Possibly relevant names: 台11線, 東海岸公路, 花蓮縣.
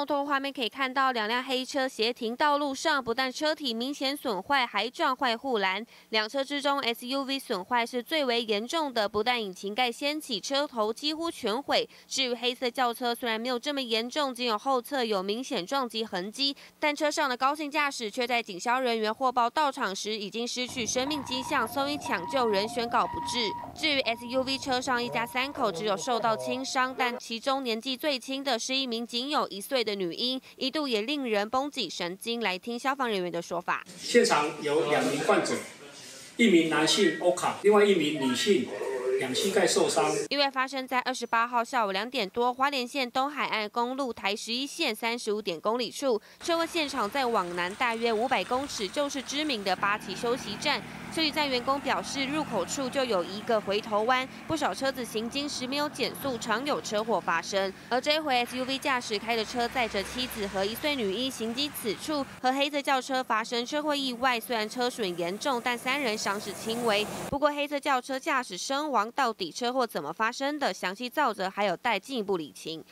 透过画面可以看到，两辆黑车斜停道路上，不但车体明显损坏，还撞坏护栏。两车之中 ，SUV 损坏是最为严重的，不但引擎盖掀起，车头几乎全毁。至于黑色轿车，虽然没有这么严重，仅有后侧有明显撞击痕迹，但车上的高姓驾驶却在警消人员获报到场时已经失去生命迹象，送医抢救仍宣告不治。至于 SUV 车上一家三口只有受到轻伤，但其中年纪最轻的是一名仅有1岁的女婴，一度也令人绷紧神经。来听消防人员的说法。现场有2名患者，1名男性欧卡，另外1名女性，两膝盖受伤。意外发生在28号下午2点多，花莲县东海岸公路台11线35.公里处，车祸现场在往南大约500公尺就是知名的8期休息站。休息站员工表示，入口处就有一个回头弯，不少车子行经时没有减速，常有车祸发生。而这一回 ，SUV 驾驶开着车载着妻子和1岁女婴行经此处，和黑色轿车发生车祸意外。虽然车损严重，但3人伤势轻微。不过黑色轿车驾驶身亡，到底车祸怎么发生的，详细肇责还有待进一步理清。